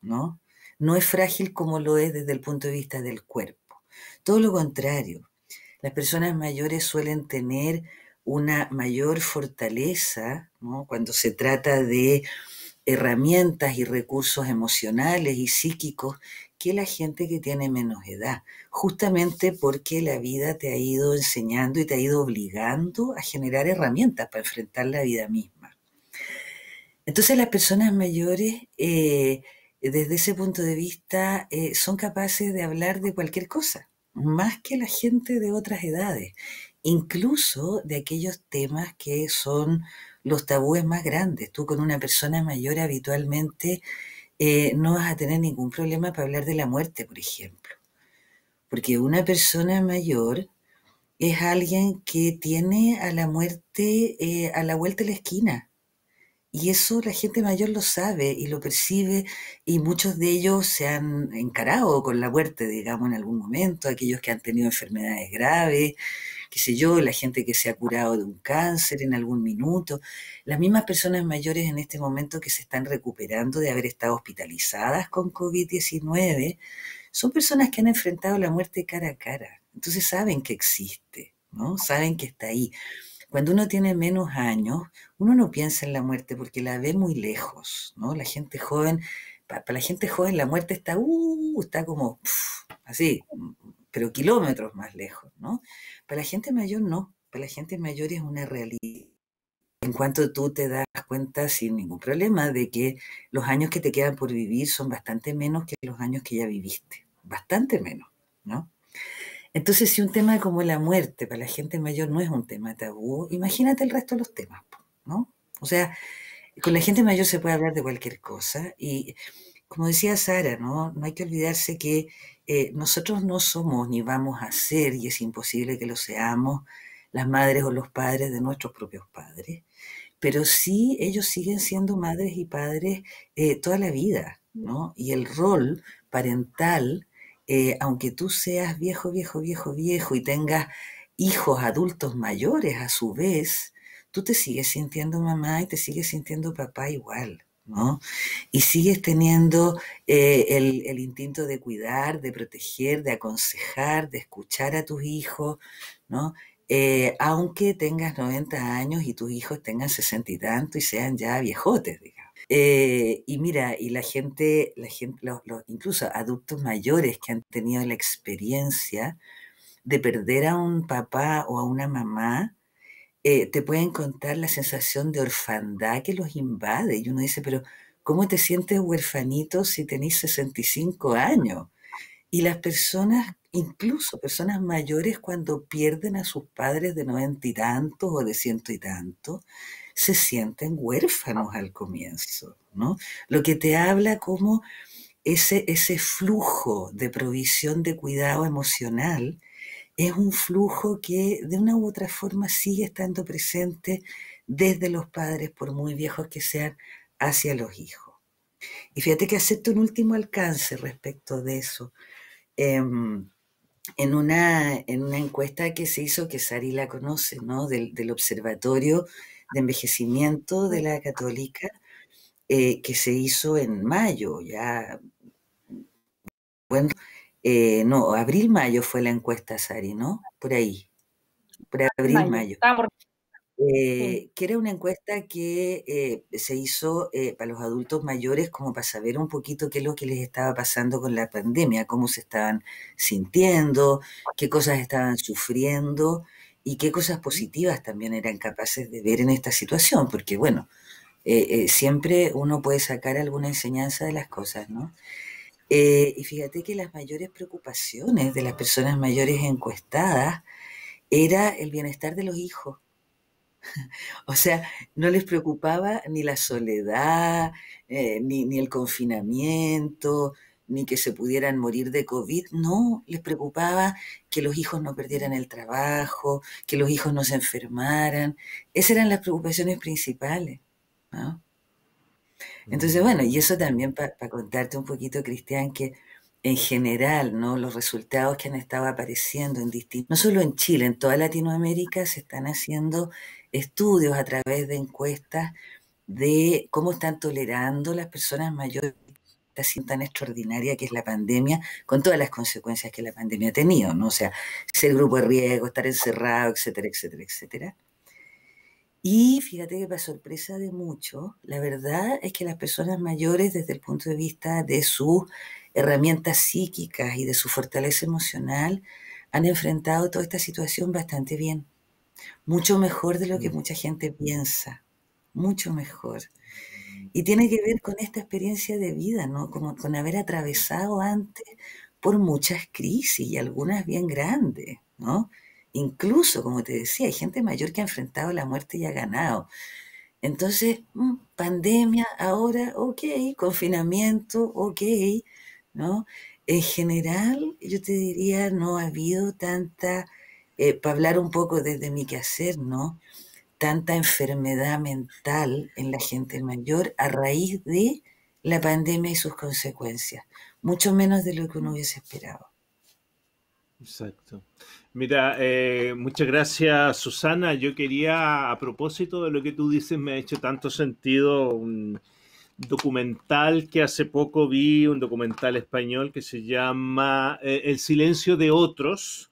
¿no? No es frágil como lo es desde el punto de vista del cuerpo. Todo lo contrario, las personas mayores suelen tener una mayor fortaleza, ¿no? Cuando se trata de herramientas y recursos emocionales y psíquicos que la gente que tiene menos edad, justamente porque la vida te ha ido enseñando y te ha ido obligando a generar herramientas para enfrentar la vida misma. Entonces las personas mayores, desde ese punto de vista, son capaces de hablar de cualquier cosa, más que la gente de otras edades, incluso de aquellos temas que son los tabúes más grandes. Tú con una persona mayor habitualmente no vas a tener ningún problema para hablar de la muerte, por ejemplo, porque una persona mayor es alguien que tiene a la muerte a la vuelta de la esquina. Y eso la gente mayor lo sabe y lo percibe, y muchos de ellos se han encarado con la muerte, digamos, en algún momento, aquellos que han tenido enfermedades graves, qué sé yo, la gente que se ha curado de un cáncer en algún minuto, las mismas personas mayores en este momento que se están recuperando de haber estado hospitalizadas con COVID-19, son personas que han enfrentado la muerte cara a cara, entonces saben que existe, ¿no? Saben que está ahí. Cuando uno tiene menos años, uno no piensa en la muerte porque la ve muy lejos, ¿no? La gente joven, para la gente joven la muerte está, está como así, pero kilómetros más lejos, ¿no? Para la gente mayor no, para la gente mayor es una realidad. En cuanto tú te das cuenta sin ningún problema de que los años que te quedan por vivir son bastante menos que los años que ya viviste, bastante menos, ¿no? Entonces, si un tema como la muerte para la gente mayor no es un tema tabú, imagínate el resto de los temas, ¿no? O sea, con la gente mayor se puede hablar de cualquier cosa. Y como decía Sara, ¿no? No hay que olvidarse que nosotros no somos ni vamos a ser, y es imposible que lo seamos, las madres o los padres de nuestros propios padres. Pero sí, ellos siguen siendo madres y padres toda la vida, ¿no? Y el rol parental, aunque tú seas viejo y tengas hijos adultos mayores a su vez, tú te sigues sintiendo mamá y te sigues sintiendo papá igual, ¿no? Y sigues teniendo el instinto de cuidar, de proteger, de aconsejar, de escuchar a tus hijos, ¿no? Aunque tengas 90 años y tus hijos tengan 60 y tanto y sean ya viejotes, digamos. Y mira, y la gente, incluso adultos mayores que han tenido la experiencia de perder a un papá o a una mamá, te pueden contar la sensación de orfandad que los invade. Y uno dice, pero ¿cómo te sientes huerfanito si tenés 65 años? Y las personas, incluso personas mayores, cuando pierden a sus padres de 90 y tantos o de 100 y tantos, se sienten huérfanos al comienzo, ¿no? Lo que te habla como ese flujo de provisión de cuidado emocional es un flujo que de una u otra forma sigue estando presente desde los padres, por muy viejos que sean, hacia los hijos. Y fíjate que acepto un último alcance respecto de eso. En una encuesta que se hizo, que Sari la conoce, ¿no? Del Observatorio de Envejecimiento de la Católica, que se hizo en mayo, ya, bueno, no, abril-mayo fue la encuesta, Sari, ¿no? Por ahí, por abril-mayo. Que era una encuesta que se hizo para los adultos mayores como para saber un poquito qué es lo que les estaba pasando con la pandemia, cómo se estaban sintiendo, qué cosas estaban sufriendo y qué cosas positivas también eran capaces de ver en esta situación, porque bueno, siempre uno puede sacar alguna enseñanza de las cosas, ¿no? Y fíjate que las mayores preocupaciones de las personas mayores encuestadas era el bienestar de los hijos. O sea, no les preocupaba ni la soledad, ni el confinamiento, ni que se pudieran morir de COVID. No, les preocupaba que los hijos no perdieran el trabajo, que los hijos no se enfermaran. Esas eran las preocupaciones principales, ¿no? Entonces, bueno, y eso también para contarte un poquito, Cristian, que en general, ¿no?, los resultados que han estado apareciendo en distintos, no solo en Chile, en toda Latinoamérica se están haciendo estudios a través de encuestas de cómo están tolerando las personas mayores esta situación tan extraordinaria que es la pandemia, con todas las consecuencias que la pandemia ha tenido, ¿no? O sea, ser grupo de riesgo, estar encerrado, etcétera, etcétera, etcétera. Y fíjate que para sorpresa de muchos, la verdad es que las personas mayores, desde el punto de vista de sus herramientas psíquicas y de su fortaleza emocional, han enfrentado toda esta situación bastante bien. Mucho mejor de lo que mucha gente piensa, mucho mejor. Y tiene que ver con esta experiencia de vida, ¿no? Como con haber atravesado antes por muchas crisis y algunas bien grandes, ¿no? Incluso, como te decía, hay gente mayor que ha enfrentado la muerte y ha ganado. Entonces, pandemia, ahora, ok, confinamiento, ok, ¿no? En general, yo te diría, no ha habido tanta, para hablar un poco desde mi quehacer, ¿no?, tanta enfermedad mental en la gente mayor a raíz de la pandemia y sus consecuencias. Mucho menos de lo que uno hubiese esperado. Exacto. Mira, muchas gracias, Susana. Yo quería, a propósito de lo que tú dices, me ha hecho tanto sentido un documental que hace poco vi, un documental español que se llama El silencio de otros,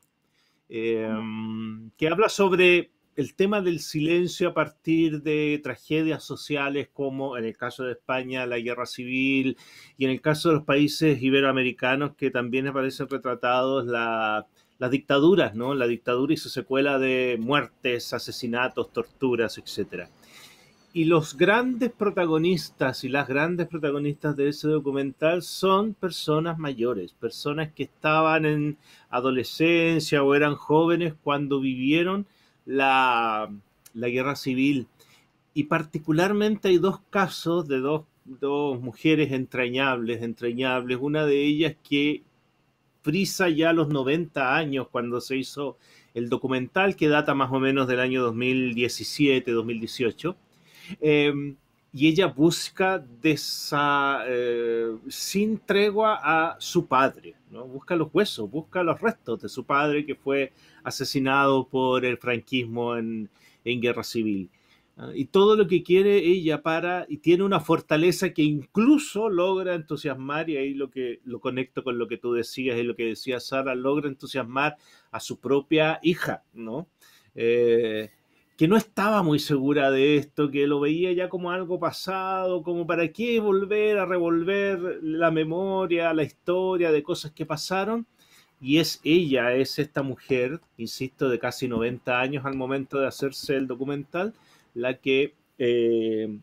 que habla sobre el tema del silencio a partir de tragedias sociales como en el caso de España, la guerra civil, y en el caso de los países iberoamericanos que también aparecen retratados las dictaduras, ¿no? La dictadura y su secuela de muertes, asesinatos, torturas, etc. Y los grandes protagonistas y las grandes protagonistas de ese documental son personas mayores, personas que estaban en adolescencia o eran jóvenes cuando vivieron la guerra civil, y particularmente hay dos casos de dos mujeres entrañables, una de ellas que frisa ya los 90 años cuando se hizo el documental, que data más o menos del año 2017, 2018, y ella busca sin tregua a su padre, ¿no? Busca los huesos, busca los restos de su padre que fue asesinado por el franquismo en guerra civil. Y todo lo que quiere ella y tiene una fortaleza que incluso logra entusiasmar, y ahí lo conecto con lo que tú decías y lo que decía Sara, logra entusiasmar a su propia hija, ¿no? Que no estaba muy segura de esto, que lo veía ya como algo pasado, como para qué volver a revolver la memoria, la historia de cosas que pasaron. Y es esta mujer, insisto, de casi 90 años al momento de hacerse el documental, la que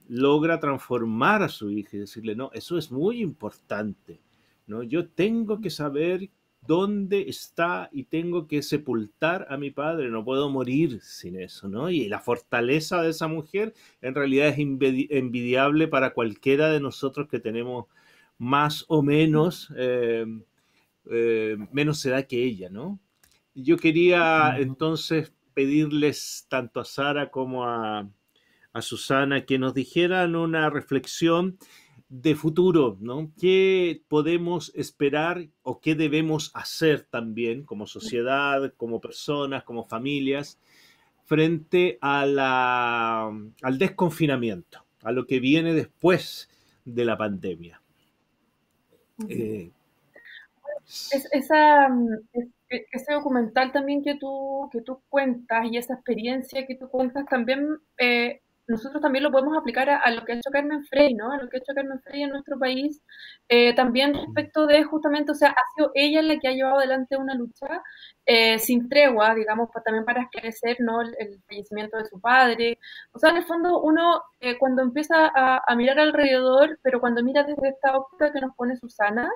logra transformar a su hija y decirle, no, eso es muy importante, ¿no? Yo tengo que saber dónde está y tengo que sepultar a mi padre, no puedo morir sin eso, ¿no? Y la fortaleza de esa mujer en realidad es envidiable para cualquiera de nosotros que tenemos más o menos menos edad que ella, ¿no? Yo quería entonces pedirles tanto a Sara como a Susana que nos dijeran una reflexión de futuro, ¿no? ¿Qué podemos esperar o qué debemos hacer también como sociedad, como personas, como familias, frente a al desconfinamiento, a lo que viene después de la pandemia. Ese documental también que tú cuentas y esa experiencia que tú cuentas también, nosotros también lo podemos aplicar a lo que ha hecho Carmen Frey, ¿no? A lo que ha hecho Carmen Frey en nuestro país, también respecto de justamente, o sea, ha sido ella la que ha llevado adelante una lucha sin tregua, digamos, también para esclarecer, ¿no?, el fallecimiento de su padre. O sea, en el fondo uno cuando empieza a mirar alrededor, pero cuando mira desde esta óptica que nos pone Susana,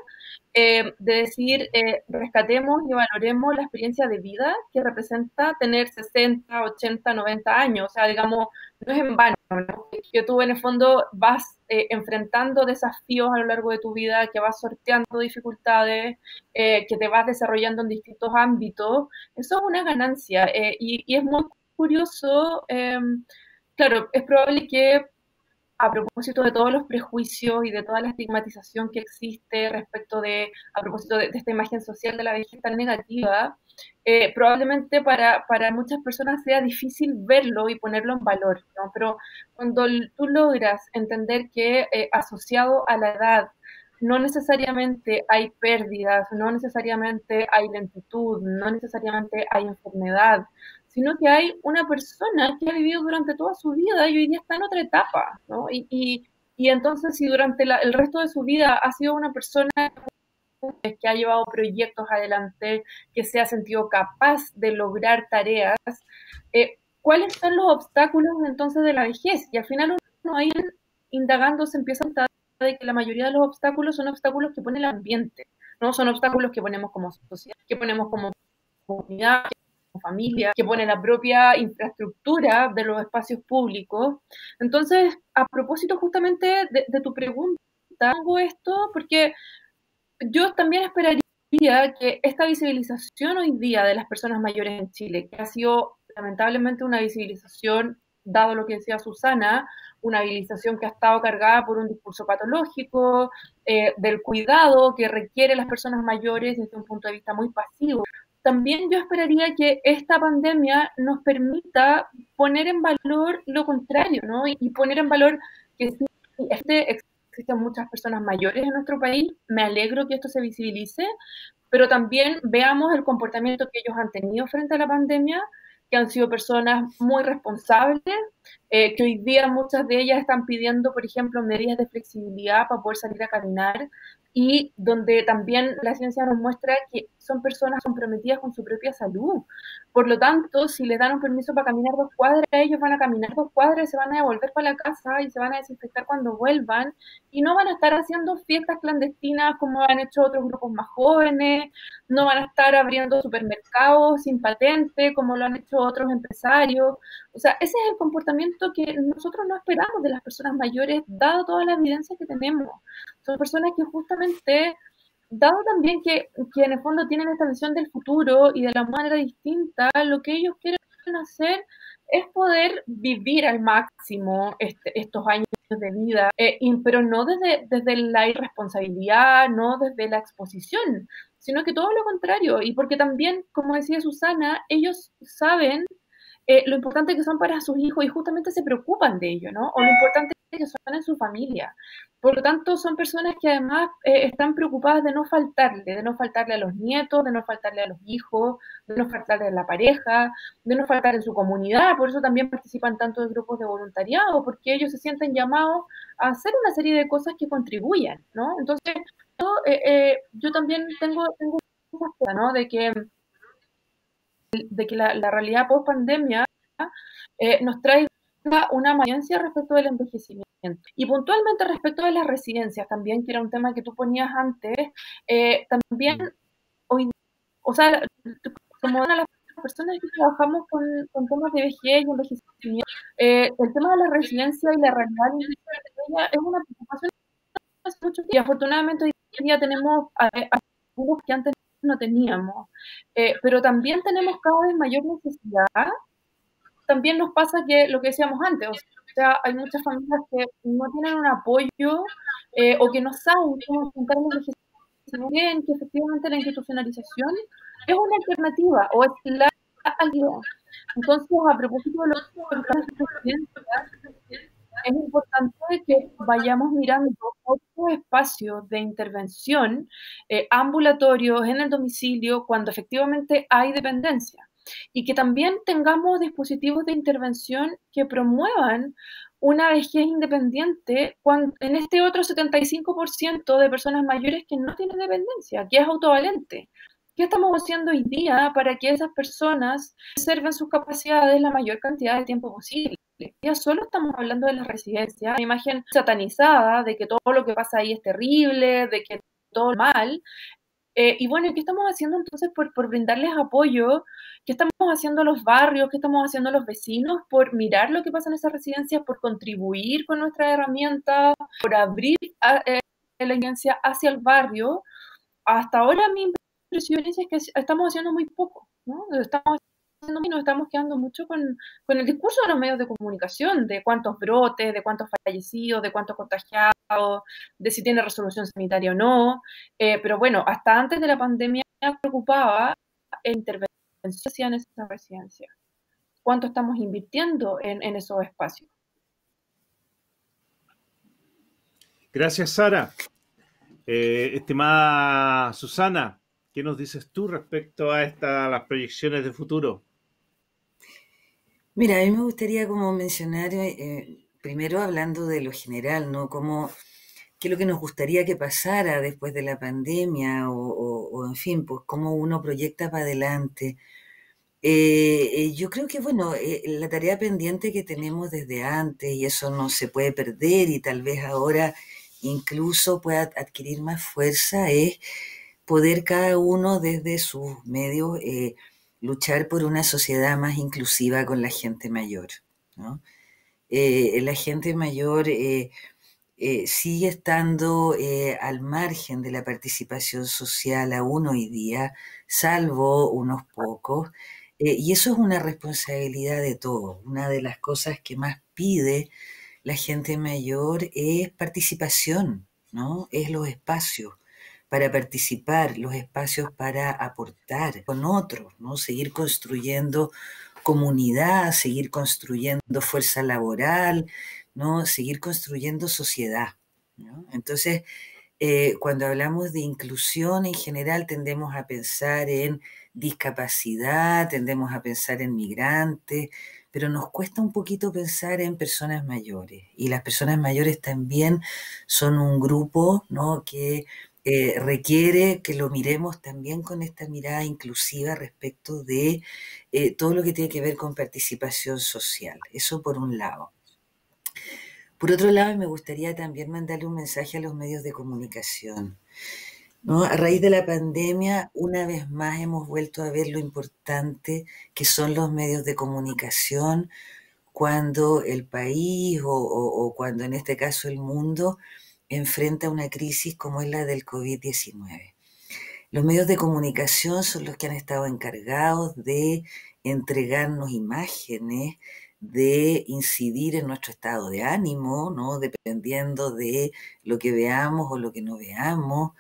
de decir, rescatemos y valoremos la experiencia de vida que representa tener 60, 80, 90 años, o sea, digamos, no es en vano, ¿no?, que tú en el fondo vas enfrentando desafíos a lo largo de tu vida, que vas sorteando dificultades, que te vas desarrollando en distintos ámbitos. Eso es una ganancia y es muy curioso. Claro, es probable que a propósito de todos los prejuicios y de toda la estigmatización que existe respecto de, a propósito de esta imagen social de la vejez tan negativa, probablemente para muchas personas sea difícil verlo y ponerlo en valor, ¿no? Pero cuando tú logras entender que asociado a la edad no necesariamente hay pérdidas, no necesariamente hay lentitud, no necesariamente hay enfermedad, sino que hay una persona que ha vivido durante toda su vida y hoy día está en otra etapa, ¿no? Y entonces, si durante el resto de su vida ha sido una persona que ha llevado proyectos adelante, que se ha sentido capaz de lograr tareas, ¿cuáles son los obstáculos entonces de la vejez? Y al final uno ahí indagando se empieza a notar de que la mayoría de los obstáculos son obstáculos que pone el ambiente, ¿no? Son obstáculos que ponemos como sociedad, que ponemos como comunidad, familia, que pone la propia infraestructura de los espacios públicos. Entonces, a propósito justamente de tu pregunta, hago esto porque yo también esperaría que esta visibilización hoy día de las personas mayores en Chile, que ha sido lamentablemente una visibilización, dado lo que decía Susana, una habilitación que ha estado cargada por un discurso patológico, del cuidado que requieren las personas mayores desde un punto de vista muy pasivo. También yo esperaría que esta pandemia nos permita poner en valor lo contrario, ¿no? Y poner en valor que sí, existen muchas personas mayores en nuestro país, me alegro que esto se visibilice, pero también veamos el comportamiento que ellos han tenido frente a la pandemia, que han sido personas muy responsables, que hoy día muchas de ellas están pidiendo, por ejemplo, medidas de flexibilidad para poder salir a caminar, y donde también la ciencia nos muestra que son personas comprometidas con su propia salud. Por lo tanto, si les dan un permiso para caminar 2 cuadras, ellos van a caminar 2 cuadras, se van a devolver para la casa y se van a desinfectar cuando vuelvan, y no van a estar haciendo fiestas clandestinas como han hecho otros grupos más jóvenes, no van a estar abriendo supermercados sin patente como lo han hecho otros empresarios. O sea, ese es el comportamiento que nosotros no esperamos de las personas mayores, dado toda la evidencia que tenemos. Son personas que justamente, dado también que en el fondo tienen esta visión del futuro y de la manera distinta, lo que ellos quieren hacer es poder vivir al máximo estos años de vida, pero no desde la irresponsabilidad, no desde la exposición, sino que todo lo contrario. Y porque también, como decía Susana, ellos saben lo importante que son para sus hijos y justamente se preocupan de ello, ¿no? O lo importante que son en su familia. Por lo tanto, son personas que además están preocupadas de no faltarle a los nietos, de no faltarle a los hijos, de no faltarle a la pareja, de no faltar en su comunidad. Por eso también participan tanto de grupos de voluntariado, porque ellos se sienten llamados a hacer una serie de cosas que contribuyan, ¿no? Entonces, yo también tengo esa cosa, ¿no?, de que la realidad post-pandemia nos trae una emergencia respecto del envejecimiento. Y puntualmente respecto de las residencias también, que era un tema que tú ponías antes, también hoy, o sea, como una de las personas que trabajamos con temas de vejez y envejecimiento, el tema de la residencia y la realidad es una preocupación hace mucho tiempo. Y afortunadamente hoy día tenemos a grupos que antes no teníamos, pero también tenemos cada vez mayor necesidad. También nos pasa que lo que decíamos antes, o sea, hay muchas familias que no tienen un apoyo o que no saben cómo enfrentar el envejecimiento, que efectivamente la institucionalización es una alternativa o es la alternativa. Entonces, a propósito de los es importante que vayamos mirando otros espacios de intervención ambulatorios en el domicilio cuando efectivamente hay dependencia y que también tengamos dispositivos de intervención que promuevan una vejez independiente en este otro 75% de personas mayores que no tienen dependencia, que es autovalente. ¿Qué estamos haciendo hoy día para que esas personas preserven sus capacidades la mayor cantidad de tiempo posible? Ya solo estamos hablando de las residencias, una imagen satanizada de que todo lo que pasa ahí es terrible, de que todo es mal. Y bueno, ¿qué estamos haciendo entonces por brindarles apoyo? ¿Qué estamos haciendo los barrios? ¿Qué estamos haciendo los vecinos por mirar lo que pasa en esas residencias, por contribuir con nuestra herramienta, por abrir la agencia hacia el barrio? Hasta ahora mi impresión es que estamos haciendo muy poco, ¿no? Estamos haciendo y nos estamos quedando mucho con el discurso de los medios de comunicación, de cuántos brotes, de cuántos fallecidos, de cuántos contagiados, de si tiene resolución sanitaria o no. Pero bueno, hasta antes de la pandemia me preocupaba la intervención en esa residencia. ¿Cuánto estamos invirtiendo en esos espacios? Gracias, Sara. Estimada Susana, ¿qué nos dices tú respecto a las proyecciones de futuro? Mira, a mí me gustaría como mencionar, primero hablando de lo general, ¿no? Como qué es lo que nos gustaría que pasara después de la pandemia o en fin, pues cómo uno proyecta para adelante. Yo creo que, bueno, la tarea pendiente que tenemos desde antes, y eso no se puede perder y tal vez ahora incluso pueda adquirir más fuerza, es poder cada uno desde sus medios luchar por una sociedad más inclusiva con la gente mayor, ¿no? La gente mayor sigue estando al margen de la participación social aún hoy día, salvo unos pocos, y eso es una responsabilidad de todos. Una de las cosas que más pide la gente mayor es participación, ¿no? Es los espacios para participar, los espacios para aportar con otros, ¿no? Seguir construyendo comunidad, seguir construyendo fuerza laboral, ¿no? Seguir construyendo sociedad, ¿no? Entonces, cuando hablamos de inclusión en general tendemos a pensar en discapacidad, tendemos a pensar en migrantes, pero nos cuesta un poquito pensar en personas mayores. Y las personas mayores también son un grupo, ¿no? Que requiere que lo miremos también con esta mirada inclusiva respecto de todo lo que tiene que ver con participación social. Eso por un lado. Por otro lado, me gustaría también mandarle un mensaje a los medios de comunicación, ¿no? A raíz de la pandemia, una vez más hemos vuelto a ver lo importante que son los medios de comunicación cuando el país o cuando en este caso el mundo enfrenta una crisis como es la del COVID-19. Los medios de comunicación son los que han estado encargados de entregarnos imágenes, de incidir en nuestro estado de ánimo, ¿no? Dependiendo de lo que veamos o lo que no veamos.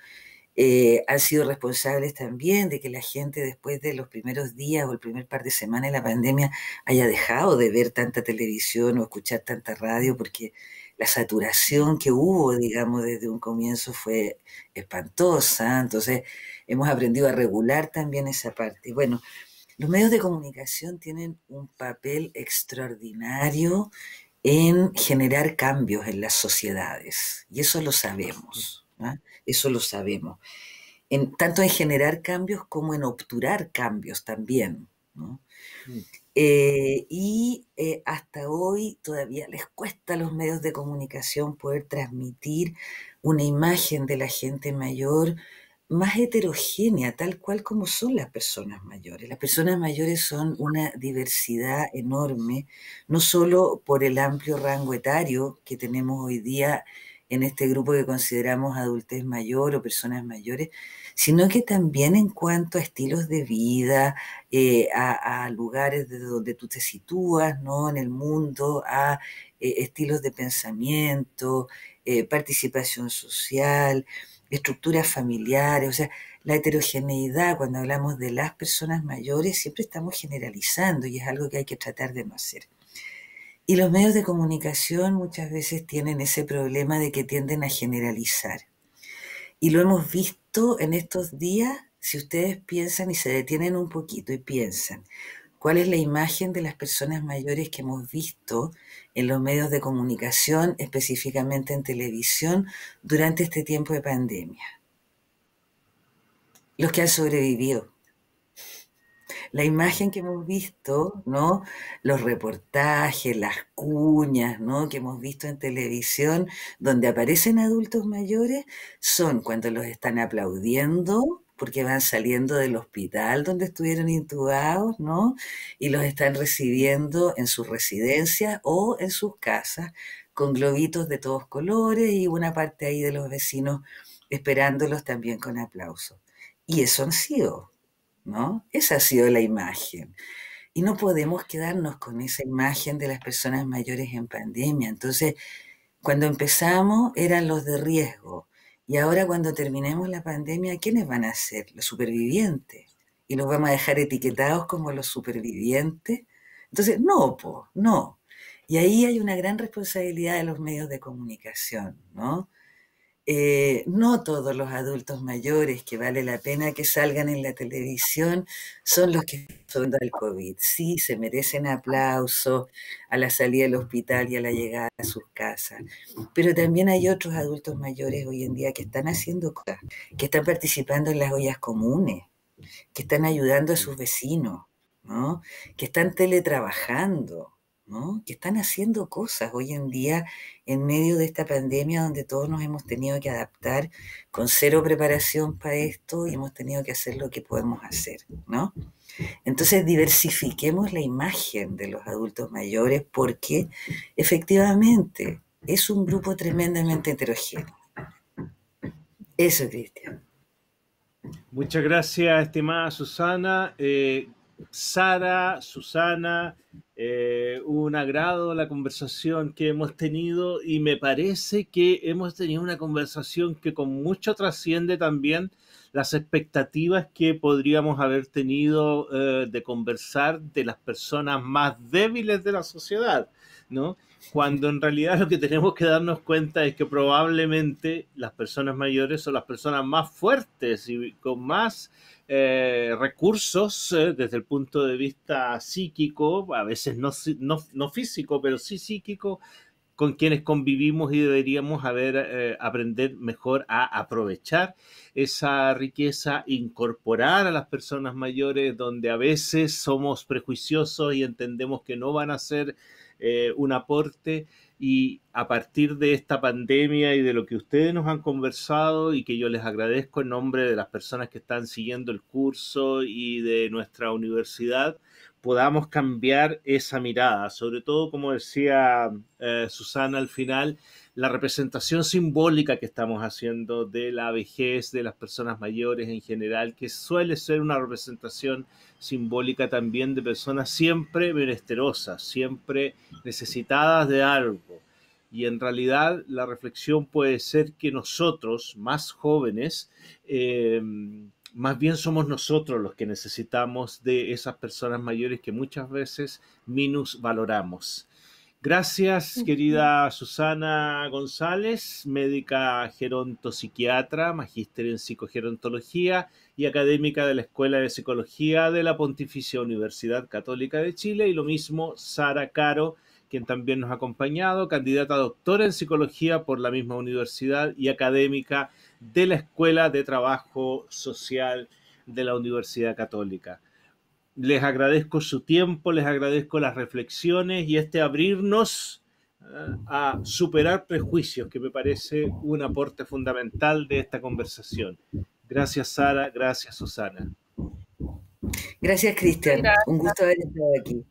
Han sido responsables también de que la gente después de los primeros días o el primer par de semanas de la pandemia haya dejado de ver tanta televisión o escuchar tanta radio, porque la saturación que hubo, digamos, desde un comienzo fue espantosa. Entonces, hemos aprendido a regular también esa parte. Bueno, los medios de comunicación tienen un papel extraordinario en generar cambios en las sociedades. Y eso lo sabemos, ¿no? Eso lo sabemos. Tanto en generar cambios como en obturar cambios también, ¿no? Hasta hoy todavía les cuesta a los medios de comunicación poder transmitir una imagen de la gente mayor más heterogénea, tal cual como son las personas mayores. Las personas mayores son una diversidad enorme, no solo por el amplio rango etario que tenemos hoy día en este grupo que consideramos adultez mayor o personas mayores, sino que también en cuanto a estilos de vida, a lugares de donde tú te sitúas, ¿no? En el mundo, a estilos de pensamiento, participación social, estructuras familiares. O sea, la heterogeneidad, cuando hablamos de las personas mayores, siempre estamos generalizando y es algo que hay que tratar de no hacer. Y los medios de comunicación muchas veces tienen ese problema de que tienden a generalizar. Y lo hemos visto en estos días, si ustedes piensan y se detienen un poquito y piensan, ¿cuál es la imagen de las personas mayores que hemos visto en los medios de comunicación, específicamente en televisión, durante este tiempo de pandemia? Los que han sobrevivido. La imagen que hemos visto, ¿no? Los reportajes, las cuñas, ¿no? Que hemos visto en televisión, donde aparecen adultos mayores, son cuando los están aplaudiendo, porque van saliendo del hospital donde estuvieron intubados, ¿no? Y los están recibiendo en sus residencias o en sus casas, con globitos de todos colores y una parte ahí de los vecinos esperándolos también con aplausos. Y eso han sido, ¿no? Esa ha sido la imagen. Y no podemos quedarnos con esa imagen de las personas mayores en pandemia. Entonces, cuando empezamos eran los de riesgo. Y ahora cuando terminemos la pandemia, ¿quiénes van a ser? Los supervivientes. ¿Y los vamos a dejar etiquetados como los supervivientes? Entonces, no, po, no. Y ahí hay una gran responsabilidad de los medios de comunicación, ¿no? No todos los adultos mayores que vale la pena que salgan en la televisión son los que son del COVID. Sí, se merecen aplausos a la salida del hospital y a la llegada a sus casas. Pero también hay otros adultos mayores hoy en día que están haciendo cosas, que están participando en las ollas comunes, que están ayudando a sus vecinos, ¿no? Que están teletrabajando, ¿no? Que están haciendo cosas hoy en día en medio de esta pandemia donde todos nos hemos tenido que adaptar con cero preparación para esto y hemos tenido que hacer lo que podemos hacer, ¿no? Entonces diversifiquemos la imagen de los adultos mayores porque efectivamente es un grupo tremendamente heterogéneo. Eso, Cristian. Muchas gracias, estimada Susana. Sara, Susana, un agrado la conversación que hemos tenido y me parece que hemos tenido una conversación que con mucho trasciende también las expectativas que podríamos haber tenido de conversar de las personas más débiles de la sociedad, ¿no? Cuando en realidad lo que tenemos que darnos cuenta es que probablemente las personas mayores son las personas más fuertes y con más recursos desde el punto de vista psíquico, a veces no físico, pero sí psíquico, con quienes convivimos y deberíamos aprender mejor a aprovechar esa riqueza, incorporar a las personas mayores donde a veces somos prejuiciosos y entendemos que no van a ser un aporte, y a partir de esta pandemia y de lo que ustedes nos han conversado y que yo les agradezco en nombre de las personas que están siguiendo el curso y de nuestra universidad, podamos cambiar esa mirada, sobre todo como decía Susana al final, la representación simbólica que estamos haciendo de la vejez, de las personas mayores en general, que suele ser una representación simbólica también de personas siempre menesterosas, siempre necesitadas de algo. Y en realidad la reflexión puede ser que nosotros, más jóvenes, más bien somos nosotros los que necesitamos de esas personas mayores que muchas veces minusvaloramos. Gracias, querida Susana González, médica gerontopsiquiatra, magíster en psicogerontología y académica de la Escuela de Psicología de la Pontificia Universidad Católica de Chile, y lo mismo Sara Caro, quien también nos ha acompañado, candidata a doctora en psicología por la misma universidad y académica de la Escuela de Trabajo Social de la Universidad Católica. Les agradezco su tiempo, les agradezco las reflexiones y este abrirnos a superar prejuicios, que me parece un aporte fundamental de esta conversación. Gracias, Sara. Gracias, Susana. Gracias, Cristian. Un gusto haber estado aquí.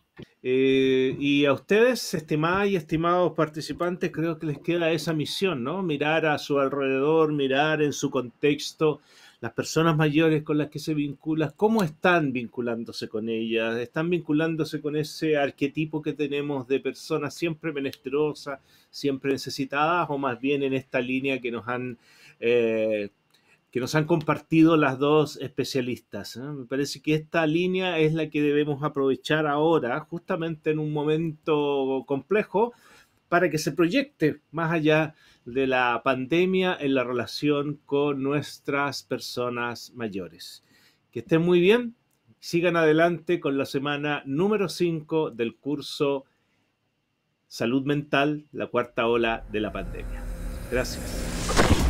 Y a ustedes, estimadas y estimados participantes, creo que les queda esa misión, ¿no? Mirar a su alrededor, mirar en su contexto, las personas mayores con las que se vinculan, ¿cómo están vinculándose con ellas? ¿Están vinculándose con ese arquetipo que tenemos de personas siempre menesterosas, siempre necesitadas, o más bien en esta línea que nos han que nos han compartido las dos especialistas. Me parece que esta línea es la que debemos aprovechar ahora, justamente en un momento complejo, para que se proyecte más allá de la pandemia en la relación con nuestras personas mayores. Que estén muy bien, sigan adelante con la semana número 5 del curso Salud Mental, la cuarta ola de la pandemia. Gracias.